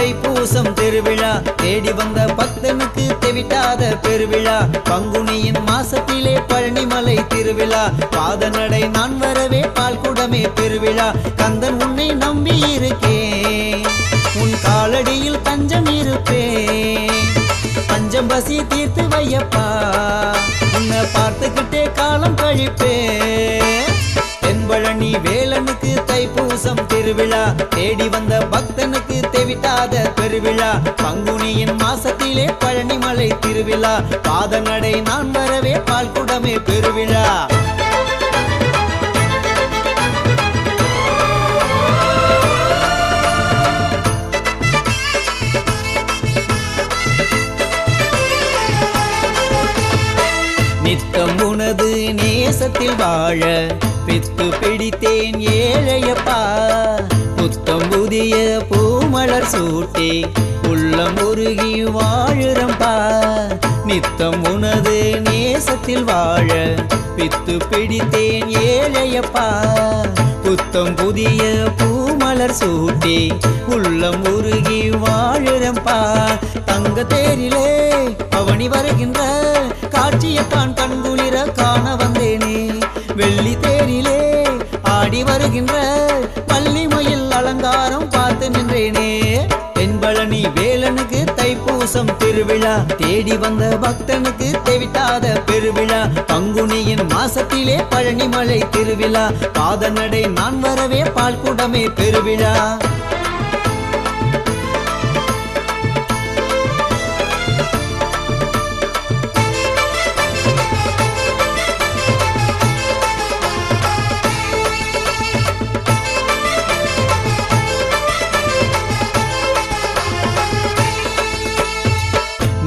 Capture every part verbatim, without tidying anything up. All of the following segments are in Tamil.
தைப்பூசம் திருவிழா தேடி வந்த பக்தனுக்கு தெவிட்டாத பெருவிழா பங்குனியின் மாசத்திலே பழனிமலை திருவிழா பாதநடை நான் வரவே பால்குடமே பெருவிழா கந்தன் உன்னை நம்பி இருக்கேன் உன் காலடியில் தஞ்சம் இருப்பேன் பஞ்சம் பசி தீர்த்து வையப்பா உன்னை பார்த்துக்கிட்டே காலம் கழிப்பேன் தென்பழனி வேலனுக்கு தைப்பூசம் திருவிழா தேடி வந்த பக்தனுக்கு தெவிட்டாத பெருவிழா பங்குனியின் மாசத்திலே பழனிமலை திருவிழா பாதநடை நான் வரவே பால்குடமே பெருவிழா நித்தம் உனது நேசத்தில் வாழ பித்து பிடித்தேன் ஏழையப்பா புத்தம் புதிய பூமலர் சூட்டி உள்ளம் உருகி வாழுறம்பா நித்தம் உனது நேசத்தில் வாழ பித்து பிடித்தேன் ஏழையப்பா புத்தம் புதிய பூமலர் சூட்டி உள்ளம் உருகி வாழுறம்பா தங்க தேரிலே பவனி வருகின்ற காட்சியப்பான் கண்குளிர காண வந்தேனே வெள்ளி தேரிலே ஆடி வருகின்ற பள்ளி மயில் அலங்காரம் பார்த்து நின்றேனே தென்பழனி வேலனுக்கு தைப்பூசம் திருவிழா தேடி வந்த பக்தனுக்கு தெவிட்டாத பெருவிழா பங்குனியின் மாசத்திலே பழனிமலை திருவிழா பாதநடை நான் வரவே பால்குடமே பெருவிழா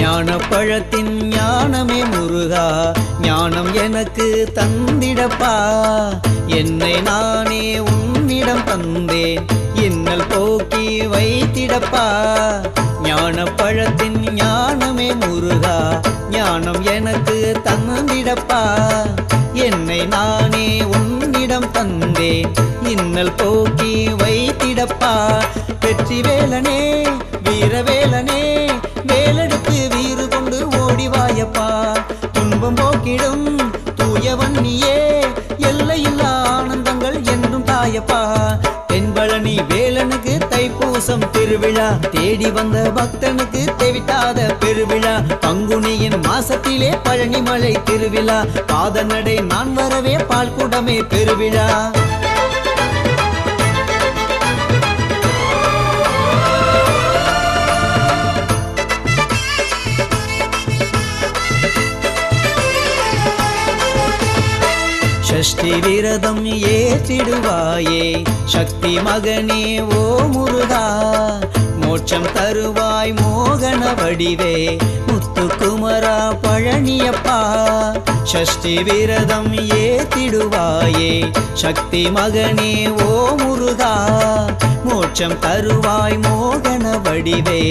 ஞானப்பழத்தின் ஞானமே முருகா ஞானம் எனக்கு தந்திடப்பா என்னை நானே உன்னிடம் தந்தேன் இன்னல் போக்கி வைத்திடப்பா ஞானப்பழத்தின் ஞானமே முருகா ஞானம் எனக்கு தந்திடப்பா என்னை நானே உன்னிடம் தந்தேன் இன்னல் போக்கி வைத்திடப்பா வெற்றி வேலனே வீரவேலனே வேலெடுத்து வீறு கொண்டு ஓடிவாயப்பா துன்பம் போக்கிடும் தூயவன் நீயே எல்லையில்லா ஆனந்தங்கள் என்றும் தாயப்பா தென்பழனி வேலனுக்கு தைப்பூசம் திருவிழா தேடி வந்த பக்தனுக்கு தெவிட்டாத பெருவிழா பங்குனியின் மாசத்திலே பழனிமலை திருவிழா பாதநடை நான் வரவே பால்குடமே பெருவிழா சஷ்டி விரதம் ஏற்றிடுவாயே சக்தி மகனே ஓ முருகா மோட்சம் தருவாய் மோகன வடிவே முத்துக்குமரா பழனியப்பா சஷ்டி விரதம் ஏற்றிடுவாயே சக்தி மகனே ஓ முருகா மோட்சம் தருவாய் மோகன வடிவே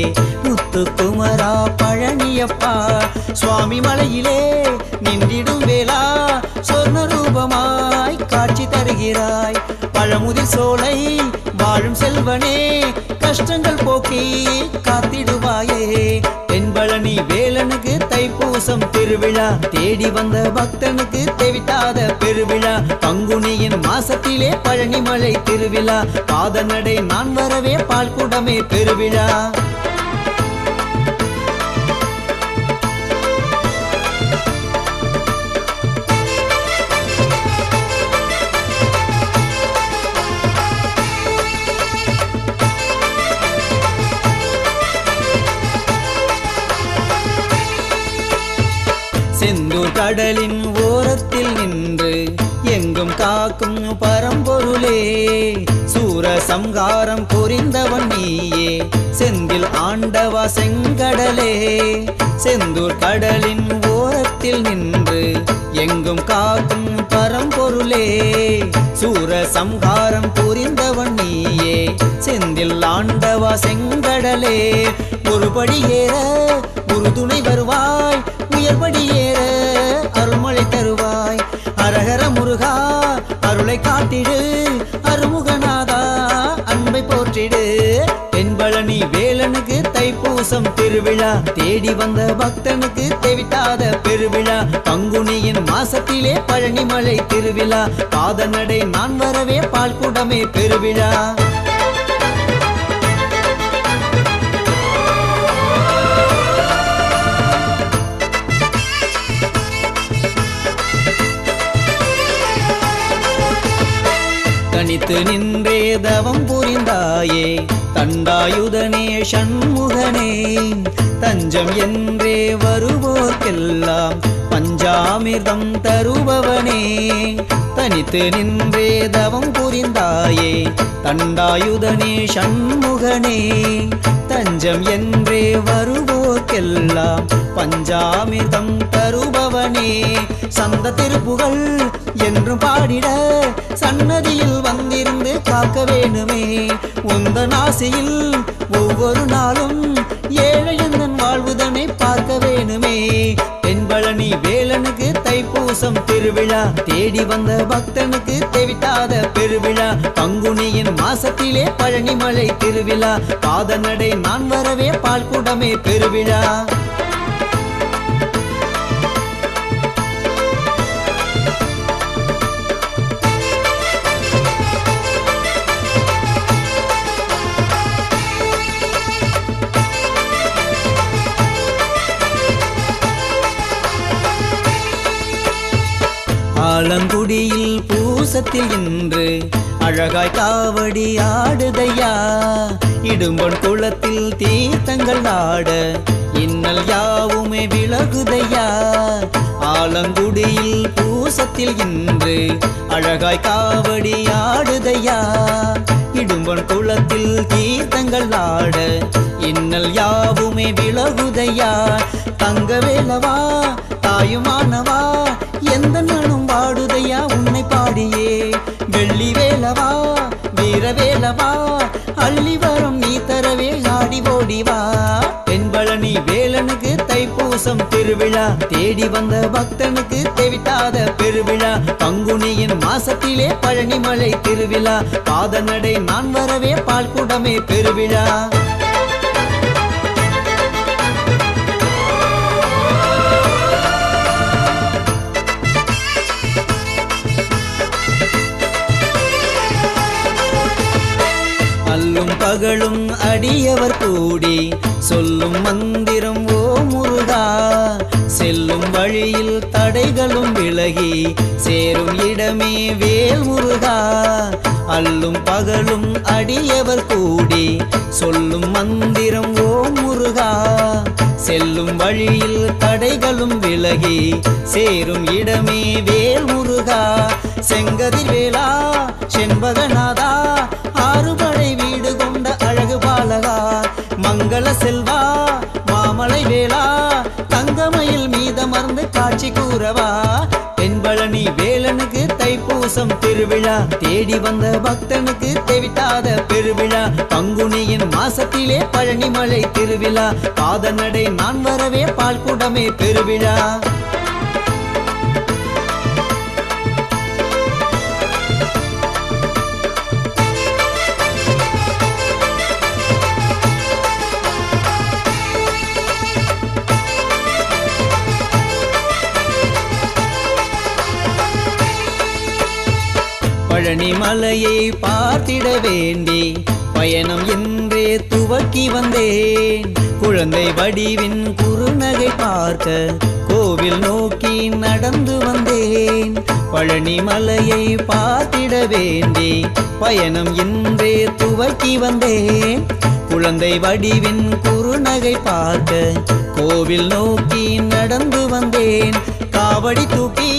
முத்துக்குமரா பழனியப்பா சுவாமி மலையிலே நின்றிடும் வேளா சொர்ண ரூபமாய் காட்சி தருகிறாய் பழமுதிர் சோலை வாழும் செல்வனே கஷ்டங்கள் போக்கி காத்திடுவாயே தென்பழனி வேலனுக்கு தைப்பூசம் திருவிழா தேடி வந்த பக்தனுக்கு தெவிட்டாத பெருவிழா பங்குனியின் மாசத்திலே பழனிமலை திருவிழா பாதநடை நான் வரவே பால்குடமே பெருவிழா செந்தூர் கடலின் ஓரத்தில் நின்று எங்கும் காக்கும் பரம்பொருளே சூரசம்ஹாரம் புரிந்தவன் நீயே செந்தில் ஆண்டவா செங்கடலே செந்தூர் கடலின் ஓரத்தில் நின்று எங்கும் காக்கும் பரம்பொருளே சூரசம்ஹாரம் புரிந்தவன் நீயே செந்தில் ஆண்டவா செங்கடலே ஒருபடி ஏற ஒரு துணை வருவாய் உயர்படி ஏற அருள்மொழி தருவாய் அரகர முருகா அருளை காட்டிடு அருமுகநாதா அன்பை போற்றிடு தென்பழனி வேலன் தைப்பூசம் திருவிழா தேடி வந்த பக்தனுக்கு தேவிட்டாத பெருவிழா பங்குனியின் மாசத்திலே பழனி மலை திருவிழா பாதநடை நான் வரவே பால்குடமே பெருவிழா தனித்து நின்றே தவம் புரிந்தாயே தண்டாயுதனே சண்முகனே தஞ்சம் என்றே வருவோர்க்கெல்லாம் பஞ்சாமிர்தம் தருபவனே தனித்து நின்றே தவம் புரிந்தாயே தண்டாயுதனே சண்முகனே தஞ்சம் என்றே வருவோர்க்கெல்லாம் பஞ்சாமிர்தம் தருபவனே சந்த திருப்புகழ் என்று பாடிட சன்னதியில் வந்திருந்து காக்க வேணுமே உந்தன் ஆசையில் ஒவ்வொரு நாளும் ஏழையந்தன் வாழ்வுதனை பார்க்க வேணுமே தென்பழனி வேலனுக்கு தைப்பூசம் திருவிழா தேடி வந்த பக்தனுக்கு தேவிட்டாத பெருவிழா பங்குனியின் மாசத்திலே பழனி மலை திருவிழா பாதநடை நான் வரவே பால்குடமே பெருவிழா ஆலங்குடியில் பூசத்தில் இன்று அழகாய் காவடி ஆடுதையா இடும்பன் குளத்தில் தீர்த்தங்கள் ஆட இன்னல் யாவுமே விலகுதையா ஆலங்குடியில் பூசத்தில் இன்று அழகாய் காவடி ஆடுதையா இடும்பன் குளத்தில் தீர்த்தங்கள் ஆட இன்னல் யாவுமே விலகுதையா தங்க வேலவா தாயுமானவா எந்த நானும் பாடுதையா உன்னை பாடியே வெள்ளி வேலவா வீரவேலவா அள்ளி வரும் நீ தரவே ஆடி ஓடிவா தென்பழனி வேலனுக்கு தைப்பூசம் திருவிழா தேடி வந்த பக்தனுக்கு தேவிட்டாத பெருவிழா பங்குனியின் மாசத்திலே பழனி மலை திருவிழா பாதநடை நான் வரவே பால்குடமே பெருவிழா அல்லும் பகலும் அடியவர் கூடி சொல்லும் மந்திரம் ஓ முருகா செல்லும் வழியில் தடைகளும் விலகி சேரும் இடமே வேல் முருகா அல்லும் பகலும் அடியவர் கூடி சொல்லும் மந்திரம் ஓ முருகா செல்லும் வழியில் தடைகளும் விலகி சேரும் இடமே வேல் முருகா செங்கதிர் வேலா செண்பகநாதா ஆறுபடை வீடு கொண்ட அழகு பாலகா மங்கள செல்வா மாமலை வேளா தங்கமயில் மீதமர்ந்து காட்சி கூறவா தென்பழனி வேலனுக்கு தைப்பூசம் திருவிழா தேடி வந்த பக்தனுக்கு தேவிட்டாத பெருவிழா பங்குனியின் மாசத்திலே பழனி மலை திருவிழா பாதநடை நான் வரவே பால்குடமே பெருவிழா பழனி மலையை பார்த்திட வேண்டி பயணம் என்றே துவக்கி வந்தேன் குழந்தை வடிவின் குறுநகை பார்க்க கோவில் நோக்கி நடந்து வந்தேன் பழனி மலையை பார்த்திட வேண்டி பயணம் என்றே துவக்கி வந்தேன் குழந்தை வடிவின் குறுநகை பார்க்க கோவில் நோக்கி நடந்து வந்தேன் காவடி தூக்கி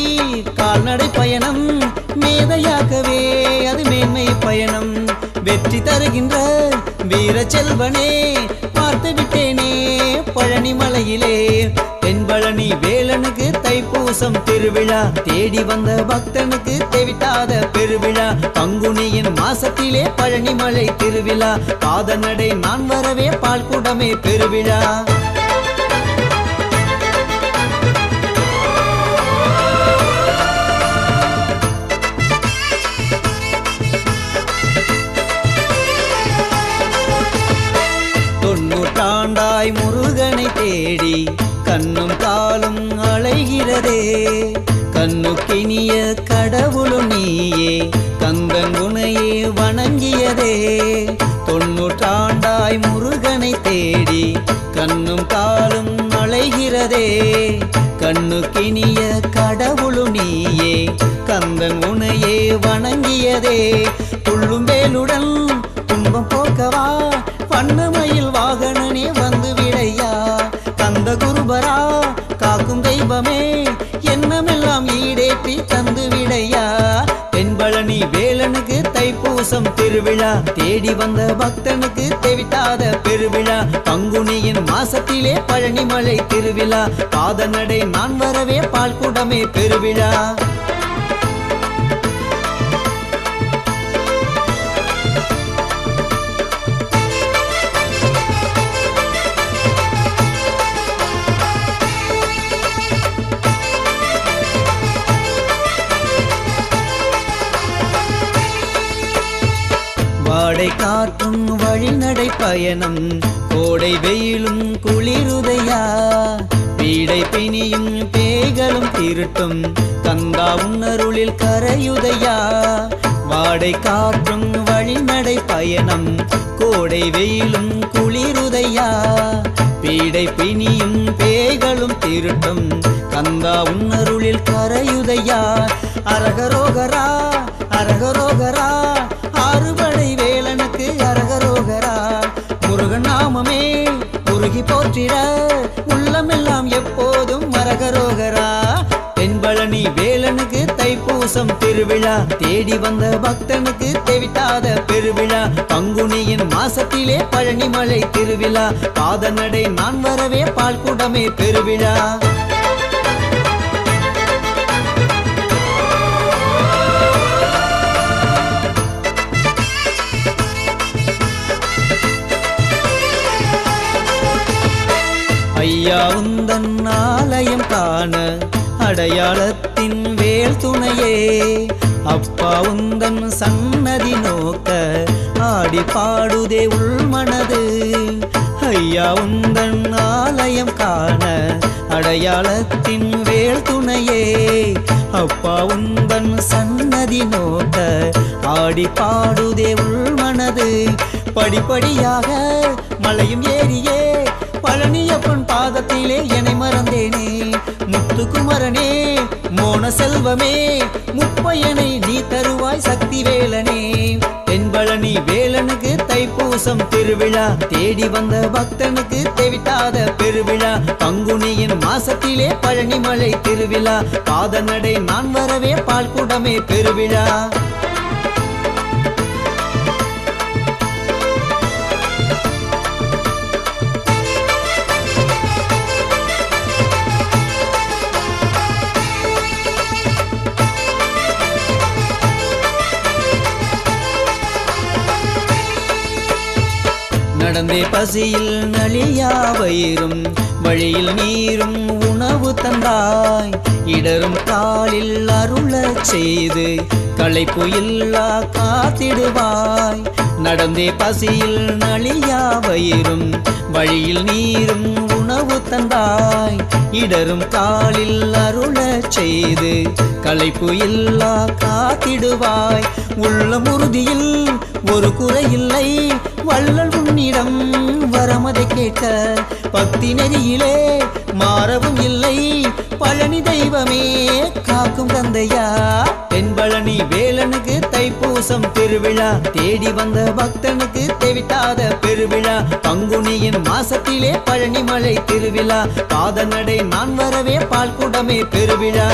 கால்நடை பயணம் மேதையாகவே அது மேன்மை பயணம் வெற்றி தருகின்ற வீர செல்வனே பார்த்து விட்டேனே பழனி மலையிலே தென்பழனி வேலனுக்கு தைப்பூசம் திருவிழா தேடி வந்த பக்தனுக்கு தேவிட்டாத பெருவிழா பங்குனியின் மாசத்திலே பழனி மலை திருவிழா பாதநடை நான் வரவே பால்குடமே பெருவிழா தாய் முருகனை தேடி கண்ணும் காலும் அலைகிறதே. கண்ணுக்கினிய கடவுளும் நீயே கந்தன் உனையே வணங்கியதே. தொன்னூற்றாண்டாய் முருகனை தேடி கண்ணும் காலும் அலைகிறதே. கண்ணுக்கினிய கடவுளும் நீயே கந்தன் உனையே வணங்கியதே. துள்ளும்பேலுடன் துன்பம் போக்கவா வண்ணமயில் வாகனனே வந்து விடையா. கந்த குருபரா காக்கும் தெய்வமே என்னமெல்லாம் ஈடேற்றி தந்து விடையா. தென்பழனி வேலனுக்கு தைப்பூசம் திருவிழா தேடி வந்த பக்தனுக்கு தெவிட்டாத பெருவிழா. பங்குனியின் மாசத்திலே பழனி மலை திருவிழா காதநடை நான் வரவே பால்குடமே பெருவிழா. வாடை காற்றும் வழிநடை பயணம் கோடை வெயிலும் குளிருதையா. பீடை பிணியும் பேய்களும் திருட்டும் கந்தா உன்னருளில் கரையுதையா. வாடை காற்றும் வழிநடை பயணம் கோடை வெயிலும் குளிருதையா. பீடை பிணியும் பேய்களும் திருட்டும் கந்தா உன்னருளில் கரையுதையா. அரகரோகரா அரகரோகரா அறுபடை வேலனுக்கு அரகரோகரா. முருகன் நாமமே முருகி போற்றிட உள்ளமெல்லாம் எப்போதும் அரகரோகரா. தென்பழனி வேலனுக்கு தைப்பூசம் திருவிழா தேடி வந்த பக்தனுக்கு தெவிட்டாத பெருவிழா. பங்குனியின் மாசத்திலே பழனி மலை திருவிழா காதநடை நான் வரவே பால்குடமே பெருவிழா. ஐயா உந்தன் ஆலயம் காண அடையாளத்தின் வேல் துணையே. அப்பா உந்தன் சன்னதி நோக்க ஆடி பாடுதே உள்மனது. ஐயா உந்தன் ஆலயம் காண அடையாளத்தின் வேல் துணையே. அப்பா உந்தன் சன்னதி நோக்க ஆடி பாடுதே உள்மனது. படிப்படியாக மலையும் ஏறியே பழனியப்பன் பாதத்திலே என்னை மறந்தேனே. முத்துக்குமரனே மோன செல்வமே முப்பையனை நீ தருவாய் சக்தி வேலனே. தென்பழனி வேலனுக்கு தைப்பூசம் திருவிழா தேடி வந்த பக்தனுக்கு தெவிட்டாத பெருவிழா. பங்குனியின் மாசத்திலே பழனி மலை திருவிழா காதநடை நான் வரவே பால்குடமே பெருவிழா. நடந்தே பசியில் நலியா வயிறும் வழியில் நீரும் உணவு தந்தாய். இடரும் காலில் அருளச் செய்து களைப்பு இல்லா காத்திடுவாய். நடந்தே பசியில் நலியா வயிறும் வழியில் நீரும் உணவு தந்தாய். இடரும் காலில் அருளச் செய்து களைப்பு இல்லா காத்திடுவாய். உள்ள உறுதியில் ஒரு குறையில்லை வள்ளல் உன்னிடம் வரமதை கேட்க. பக்தி நெறியிலே மாறவும் இல்லை பழனி தெய்வமே காக்கும் தந்தையா. தென்பழனி வேலனுக்கு தைப்பூசம் திருவிழா தேடி வந்த பக்தனுக்கு தெவிட்டாத பெருவிழா. பங்குனியின் மாசத்திலே பழனி மலை திருவிழா காதநடை நான் வரவே பால்குடமே பெருவிழா.